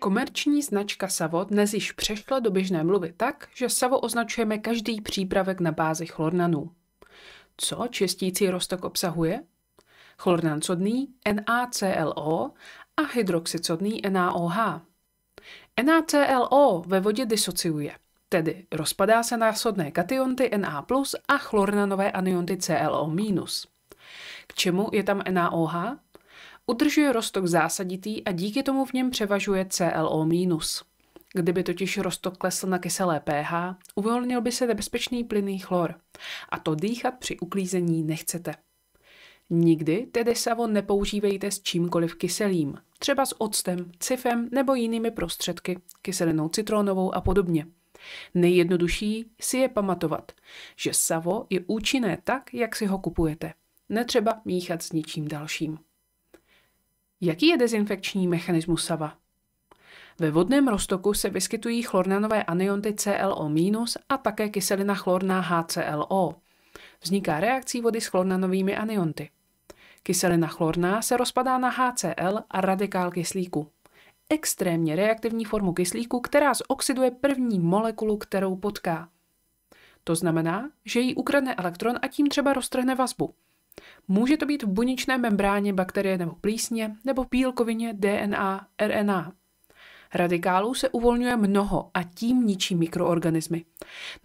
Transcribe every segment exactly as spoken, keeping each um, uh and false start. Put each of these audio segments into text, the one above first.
Komerční značka SAVO dnes již přešla do běžné mluvy tak, že SAVO označujeme každý přípravek na bázi chlornanů. Co čistící roztok obsahuje? Chlornan sodný NaClO a hydroxid sodný NaOH. NaClO ve vodě disociuje, tedy rozpadá se na sodné kationty Na plus a chlornanové anionty C L O minus. K čemu je tam NaOH? Udržuje roztok zásaditý a díky tomu v něm převažuje C L O minus. Kdyby totiž roztok klesl na kyselé pH, uvolnil by se nebezpečný plynný chlor. A to dýchat při uklízení nechcete. Nikdy tedy SAVO nepoužívejte s čímkoliv kyselým, třeba s octem, cifem nebo jinými prostředky, kyselinou citronovou a podobně. Nejjednodušší si je pamatovat, že SAVO je účinné tak, jak si ho kupujete. Netřeba míchat s ničím dalším. Jaký je dezinfekční mechanismus SAVA? Ve vodném roztoku se vyskytují chlornanové anionty C L O minus a také kyselina chlorná H C L O. Vzniká reakcí vody s chlornanovými anionty. Kyselina chlorná se rozpadá na H C L a radikál kyslíku. Extrémně reaktivní formu kyslíku, která zoxiduje první molekulu, kterou potká. To znamená, že jí ukradne elektron a tím třeba roztrhne vazbu. Může to být v buněčné membráně bakterie nebo plísně, nebo v bílkovině D N A, R N A. Radikálů se uvolňuje mnoho a tím ničí mikroorganismy.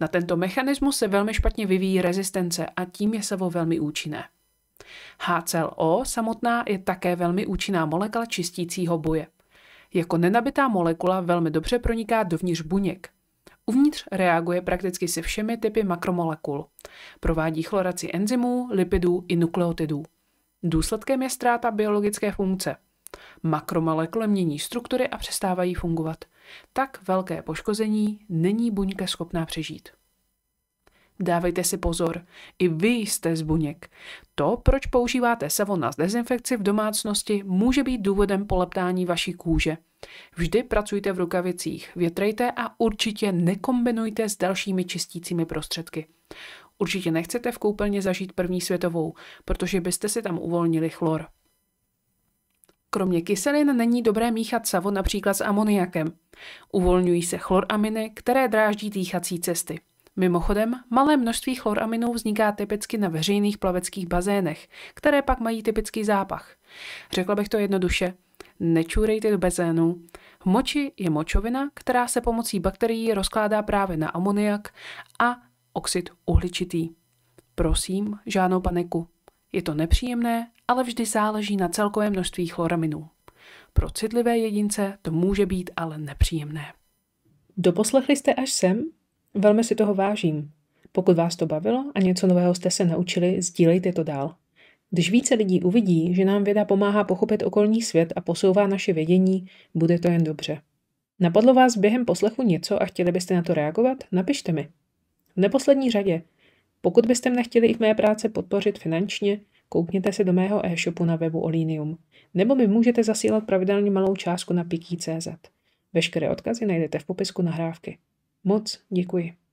Na tento mechanismus se velmi špatně vyvíjí rezistence a tím je SAVO velmi účinné. H C L O samotná je také velmi účinná molekula čistícího boje. Jako nenabitá molekula velmi dobře proniká dovnitř buněk. Uvnitř reaguje prakticky se všemi typy makromolekul. Provádí chloraci enzymů, lipidů i nukleotidů. Důsledkem je ztráta biologické funkce. Makromolekuly mění struktury a přestávají fungovat. Tak velké poškození není buňka schopná přežít. Dávejte si pozor, i vy jste z buněk. To, proč používáte SAVO na dezinfekci v domácnosti, může být důvodem poleptání vaší kůže. Vždy pracujte v rukavicích, větrejte a určitě nekombinujte s dalšími čistícími prostředky. Určitě nechcete v koupelně zažít první světovou, protože byste si tam uvolnili chlor. Kromě kyselin není dobré míchat SAVO například s amoniakem. Uvolňují se chloraminy, které dráždí dýchací cesty. Mimochodem, malé množství chloraminů vzniká typicky na veřejných plaveckých bazénech, které pak mají typický zápach. Řekla bych to jednoduše, nečůrejte do bazénu. V moči je močovina, která se pomocí bakterií rozkládá právě na amoniak a oxid uhličitý. Prosím, žádnou paniku. Je to nepříjemné, ale vždy záleží na celkovém množství chloraminů. Pro citlivé jedince to může být ale nepříjemné. Doposlechli jste až sem? Velmi si toho vážím. Pokud vás to bavilo a něco nového jste se naučili, sdílejte to dál. Když více lidí uvidí, že nám věda pomáhá pochopit okolní svět a posouvá naše vědění, bude to jen dobře. Napadlo vás během poslechu něco a chtěli byste na to reagovat? Napište mi. V neposlední řadě, pokud byste mě chtěli i v mé práci podpořit finančně, koukněte se do mého e-shopu na webu Olinium, nebo mi můžete zasílat pravidelně malou částku na pickey tečka cz. Veškeré odkazy najdete v popisku nahrávky. Moc děkuji.